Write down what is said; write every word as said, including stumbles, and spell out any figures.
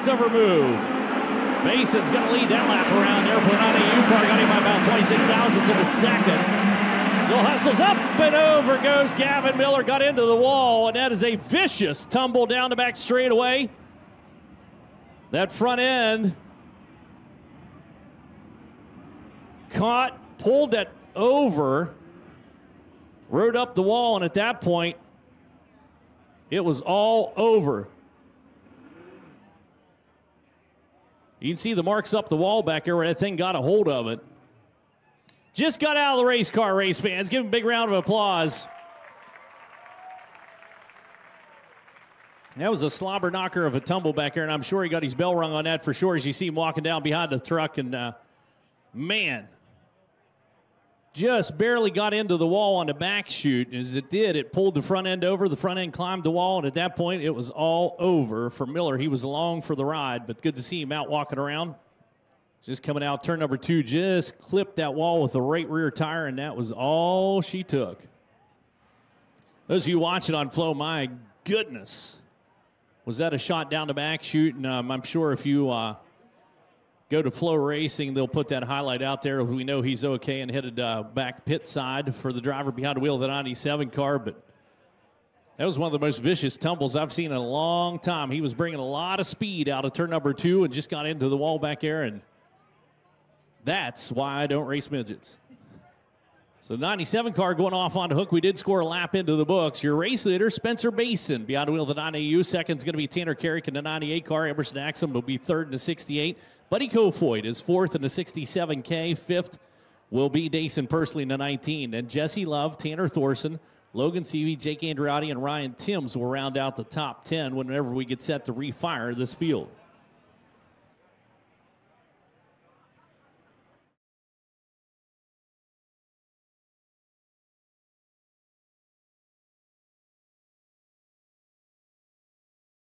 crossover move. Mason's going to lead that lap around there for Nani Ukar. Got him by about twenty-six thousandths of a second. So hustles up and over goes Gavin Miller. Got into the wall, and that is a vicious tumble down the back straightaway. That front end caught, pulled that over, rode up the wall, and at that point, it was all over. You can see the marks up the wall back there where that thing got a hold of it. Just got out of the race car, race fans. Give him a big round of applause. That was a slobber knocker of a tumble back there, and I'm sure he got his bell rung on that for sure as you see him walking down behind the truck. And, uh, man, just barely got into the wall on the back chute. As it did, it pulled the front end over. The front end climbed the wall, and at that point, it was all over for Miller. He was along for the ride, but good to see him out walking around. Just coming out, turn number two, just clipped that wall with the right rear tire, and that was all she took. Those of you watching on Flo, my goodness, was that a shot down the back chute? And um, I'm sure if you uh, go to Flo Racing, they'll put that highlight out there. We know he's okay and headed uh, back pit side for the driver behind the wheel of the ninety-seven car, but that was one of the most vicious tumbles I've seen in a long time. He was bringing a lot of speed out of turn number two and just got into the wall back there, and that's why I don't race midgets. So ninety-seven car going off on the hook. We did score a lap into the books. Your race leader, Spencer Mason, behind the wheel of the nine A U. Second's going to be Tanner Carrick in the ninety-eight car. Emerson Axum will be third in the sixty-eight. Buddy Kofoid is fourth in the sixty-seven K. Fifth will be Dason Pursley in the nineteen. Then Jesse Love, Tanner Thorson, Logan Seavey, Jake Andriotti, and Ryan Timms will round out the top ten whenever we get set to refire this field.